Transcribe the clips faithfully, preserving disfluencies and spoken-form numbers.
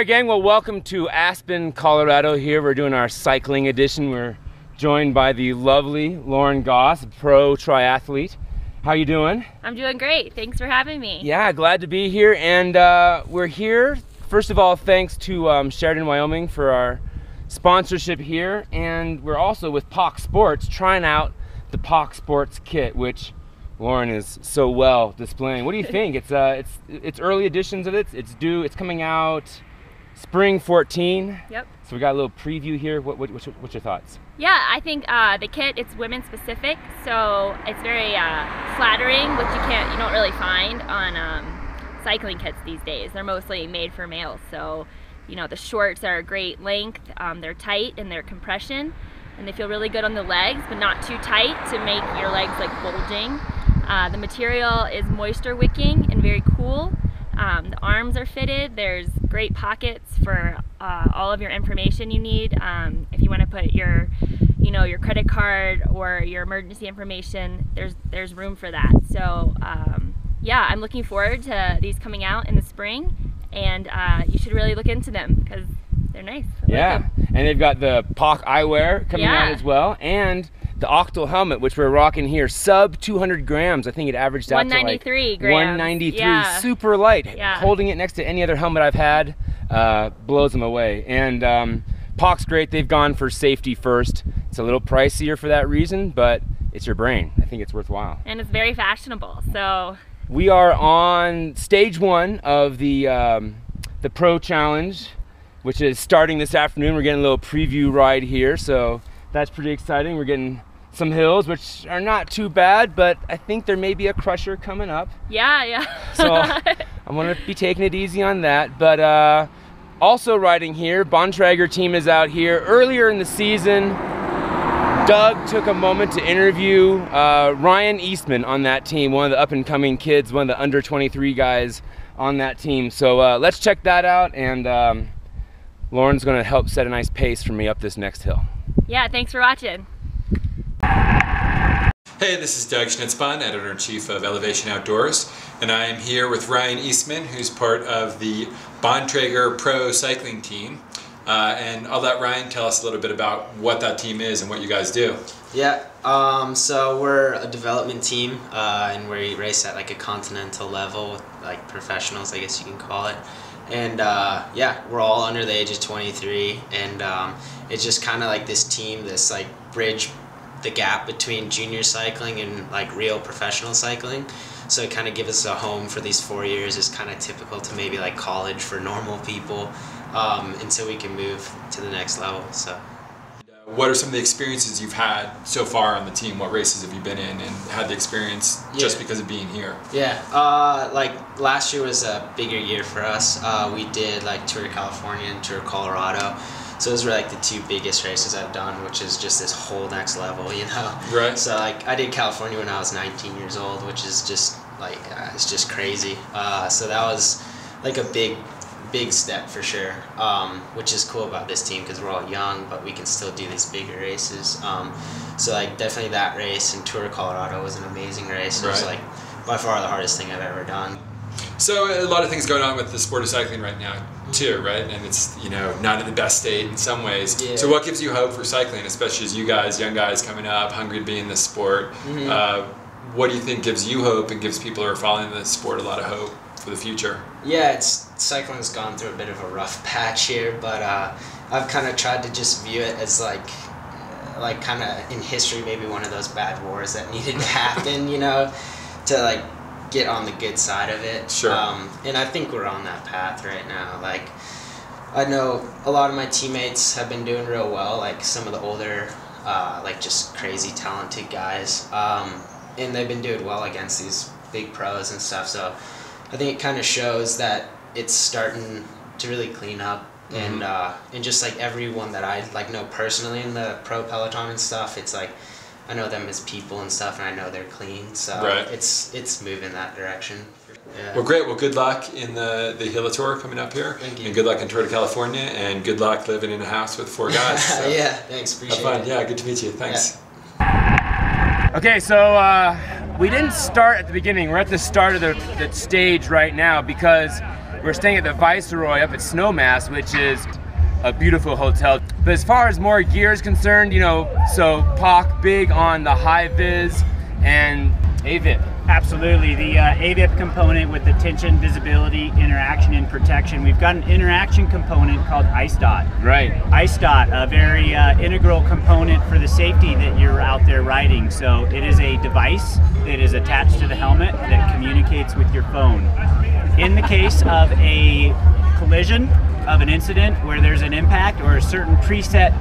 right, gang, well, welcome to Aspen, Colorado here. We're doing our cycling edition. We're joined by the lovely Lauren Goss, pro triathlete. How you doing? I'm doing great. Thanks for having me. Yeah, glad to be here. And uh, we're here, first of all, thanks to um, Sheridan, Wyoming for our sponsorship here. And we're also with P O C Sports, trying out the P O C Sports kit, which Lauren is so well displaying. What do you think? It's uh, it's it's early editions of it. It's due. It's coming out spring fourteen. Yep. So we got a little preview here. What what what's your, what's your thoughts? Yeah, I think uh, the kit, it's women specific, so it's very uh, flattering, which you can't you don't really find on um, cycling kits these days. They're mostly made for males, so you know the shorts are a great length. Um, they're tight and they're compression, and they feel really good on the legs, but not too tight to make your legs like bulging. Uh, the material is moisture wicking and very cool. Um, the arms are fitted. There's great pockets for uh, all of your information you need. Um, if you want to put your, you know, your credit card or your emergency information, there's there's room for that. So um, yeah, I'm looking forward to these coming out in the spring, and uh, you should really look into them because they're nice. I yeah, like them. And they've got the P O C eyewear coming yeah. out as well, and the Octal helmet, which we're rocking here, sub two hundred grams. I think it averaged out to like grams. one ninety-three, yeah. Super light. Yeah. Holding it next to any other helmet I've had uh, blows them away. And um, P O C's great. They've gone for safety first. It's a little pricier for that reason, but it's your brain. I think it's worthwhile. And it's very fashionable. So we are on stage one of the um, the Pro Challenge, which is starting this afternoon. We're getting a little preview ride here, so that's pretty exciting. We're getting some hills, which are not too bad, but I think there may be a crusher coming up. Yeah, yeah. So I'm gonna be taking it easy on that. But uh, also riding here, Bontrager team is out here. Earlier in the season, Doug took a moment to interview uh, Ryan Eastman on that team, one of the up and coming kids, one of the under twenty-three guys on that team. So uh, let's check that out, and um, Lauren's gonna help set a nice pace for me up this next hill. Yeah, thanks for watching. Hey, this is Doug Schnitzbahn, Editor-in-Chief of Elevation Outdoors, and I am here with Ryan Eastman, who's part of the Bontrager Pro Cycling Team. Uh, and I'll let Ryan tell us a little bit about what that team is and what you guys do. Yeah, um, so we're a development team, uh, and we race at like a continental level with like professionals, I guess you can call it. And uh, yeah, we're all under the age of twenty-three, and um, it's just kind of like this team that's like bridge the gap between junior cycling and like real professional cycling. So it kind of gives us a home for these four years. It's kind of typical to maybe like college for normal people um, until we can move to the next level. So, what are some of the experiences you've had so far on the team? What races have you been in and had the experience yeah. just because of being here? Yeah, uh, like last year was a bigger year for us. Uh, we did like Tour of California and Tour of Colorado. So those were like the two biggest races I've done, which is just this whole next level, you know? Right. So like I did California when I was nineteen years old, which is just like, uh, it's just crazy. Uh, so that was like a big, big step for sure, um, which is cool about this team because we're all young, but we can still do these bigger races. Um, so like definitely that race and Tour of Colorado was an amazing race. It right. was like by far the hardest thing I've ever done. So a lot of things going on with the sport of cycling right now too, right? And it's, you know, not in the best state in some ways. Yeah. So what gives you hope for cycling, especially as you guys, young guys coming up, hungry to be in this sport? Mm-hmm. uh, what do you think gives you hope and gives people who are following this sport a lot of hope for the future? Yeah, it's cycling's gone through a bit of a rough patch here, but uh, I've kind of tried to just view it as like, like kind of in history, maybe one of those bad wars that needed to happen, you know, to like get on the good side of it. Sure. Um, and I think we're on that path right now. Like, I know a lot of my teammates have been doing real well, like some of the older, uh, like just crazy talented guys. Um, and they've been doing well against these big pros and stuff. So I think it kind of shows that it's starting to really clean up. Mm-hmm. And uh, and just like everyone that I like know personally in the pro peloton and stuff, it's like I know them as people and stuff, and I know they're clean. So right. it's it's moving that direction. Yeah. Well, great. Well, good luck in the the Gila tour coming up here. Thank you. And good luck in Tour of California, and good luck living in a house with four guys. So yeah, thanks. Appreciate have fun. It. Yeah, good to meet you. Thanks. Yeah. Okay, so uh, we didn't start at the beginning. We're at the start of the, the stage right now because We're staying at the Viceroy up at Snowmass, which is a beautiful hotel. But as far as more gear is concerned, you know, so P O C big on the high vis and A V I P. Absolutely, the uh, A V I P component with the tension, visibility, interaction, and protection. We've got an interaction component called IceDot. Right. IceDot, a very uh, integral component for the safety that you're out there riding. So it is a device that is attached to the helmet that communicates with your phone. In the case of a collision, of an incident where there's an impact or a certain preset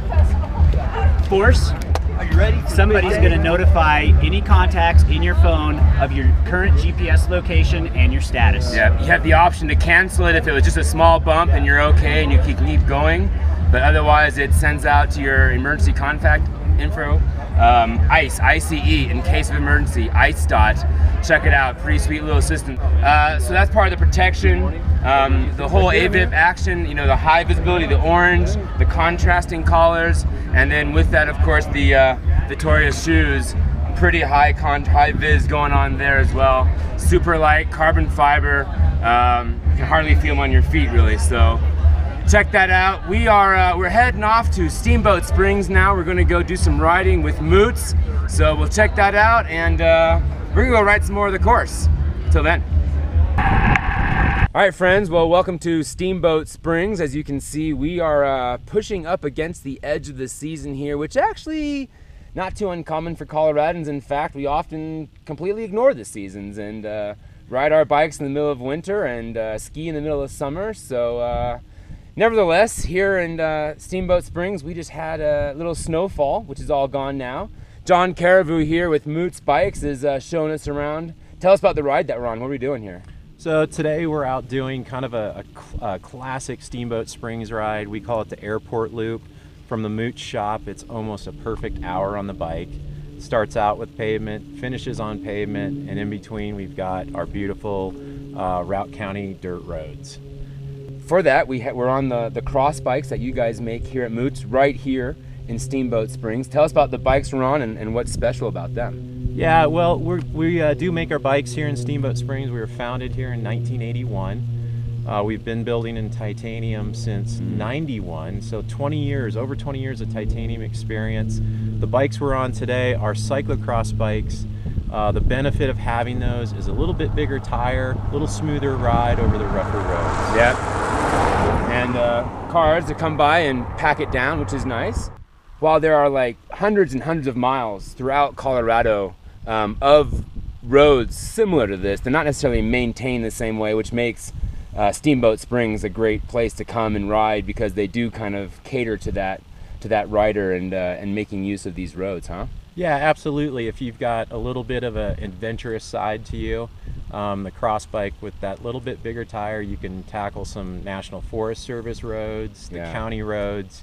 force, Are you ready? Somebody's going to notify any contacts in your phone of your current G P S location and your status. Yeah, you have the option to cancel it if it was just a small bump and you're okay and you can keep going, but otherwise it sends out to your emergency contact info. Um, ICE, I C E, in case of emergency, IceDot. Check it out, pretty sweet little system. Uh, so that's part of the protection, um, the whole A V I P action, you know, the high visibility, the orange, the contrasting collars, and then with that, of course, the uh, Vittoria shoes, pretty high con high vis going on there as well. Super light, carbon fiber, um, you can hardly feel them on your feet really, so. Check that out. We are uh, we're heading off to Steamboat Springs now. We're going to go do some riding with Moots. So we'll check that out, and uh, we're going to go ride some more of the course. Till then. All right, friends. Well, welcome to Steamboat Springs. As you can see, we are uh, pushing up against the edge of the season here, which actually not too uncommon for Coloradans. In fact, we often completely ignore the seasons and uh, ride our bikes in the middle of winter and uh, ski in the middle of summer. So. Uh, Nevertheless, here in uh, Steamboat Springs, we just had a little snowfall, which is all gone now. John Caribou here with Moots Bikes is uh, showing us around. Tell us about the ride that we're on. What are we doing here? So today we're out doing kind of a, a, a classic Steamboat Springs ride. We call it the airport loop. From the Moots shop, it's almost a perfect hour on the bike. It starts out with pavement, finishes on pavement, and in between we've got our beautiful uh, Route County dirt roads. For that, we ha we're on the, the cross bikes that you guys make here at Moots, right here in Steamboat Springs. Tell us about the bikes we're on and, and what's special about them. Yeah, well, we're, we uh, do make our bikes here in Steamboat Springs. We were founded here in nineteen eighty-one. Uh, we've been building in titanium since ninety-one, so twenty years, over twenty years of titanium experience. The bikes we're on today are cyclocross bikes. Uh, the benefit of having those is a little bit bigger tire, a little smoother ride over the rougher roads. Yep. And uh, cars that come by and pack it down, which is nice. While there are like hundreds and hundreds of miles throughout Colorado um, of roads similar to this, they're not necessarily maintained the same way, which makes uh, Steamboat Springs a great place to come and ride because they do kind of cater to that to that rider and uh, and making use of these roads, huh? Yeah, absolutely. If you've got a little bit of an adventurous side to you, um, the cross bike with that little bit bigger tire, you can tackle some National Forest Service roads, the yeah. county roads,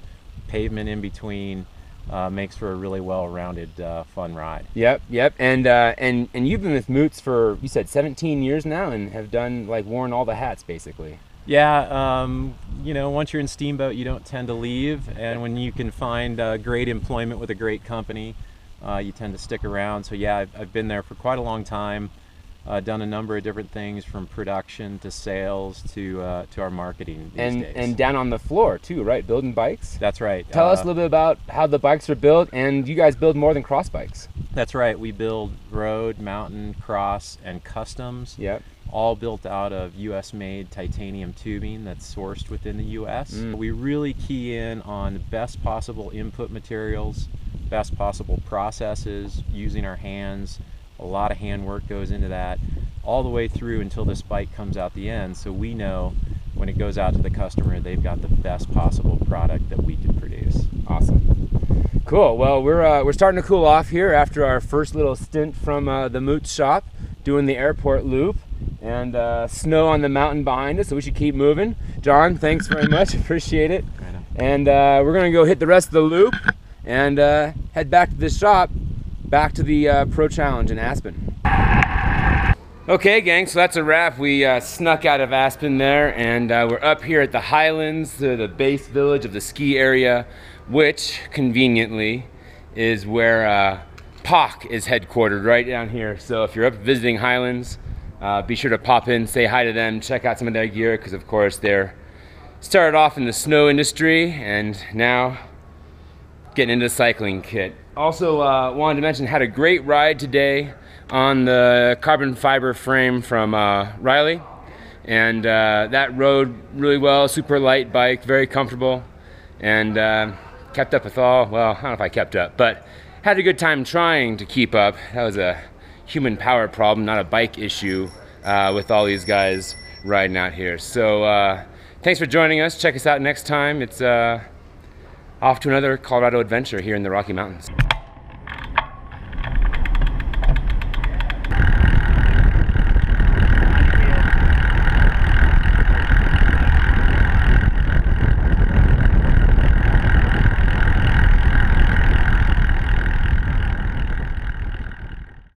pavement in between. Uh, makes for a really well-rounded, uh, fun ride. Yep, yep. And uh, and and you've been with Moots for, you said seventeen years now, and have done like worn all the hats basically. Yeah, um, you know, once you're in Steamboat, you don't tend to leave, and when you can find uh, great employment with a great company. Uh, you tend to stick around. So yeah, I've, I've been there for quite a long time, uh, done a number of different things from production to sales to uh, to our marketing these and, days. And down on the floor too, right? Building bikes? That's right. Tell uh, us a little bit about how the bikes are built, and you guys build more than cross bikes. That's right. We build road, mountain, cross, and customs. Yep. All built out of U S made titanium tubing that's sourced within the U S. Mm. We really key in on the best possible input materials, best possible processes, using our hands. A lot of hand work goes into that all the way through until this bike comes out the end, so we know when it goes out to the customer they've got the best possible product that we can produce. Awesome. Cool. Well, we're uh, we're starting to cool off here after our first little stint from uh, the Moots shop doing the airport loop, and uh, snow on the mountain behind us, so we should keep moving. John, thanks very much. Appreciate it. And uh, we're gonna go hit the rest of the loop and uh, head back to the shop, back to the uh, Pro Challenge in Aspen. Okay, gang, so that's a wrap. We uh, snuck out of Aspen there, and uh, we're up here at the Highlands, the, the base village of the ski area, which, conveniently, is where uh, P O C is headquartered, right down here. So if you're up visiting Highlands, Uh, be sure to pop in, say hi to them, check out some of their gear, because of course they're started off in the snow industry and now getting into the cycling kit. Also uh, wanted to mention, had a great ride today on the carbon fiber frame from uh, Riley, and uh, that rode really well, super light bike, very comfortable, and uh, kept up with all, well, I don't know if I kept up, but had a good time trying to keep up. That was a human power problem, not a bike issue, uh, with all these guys riding out here. So uh, thanks for joining us. Check us out next time. It's uh, off to another Colorado adventure here in the Rocky Mountains.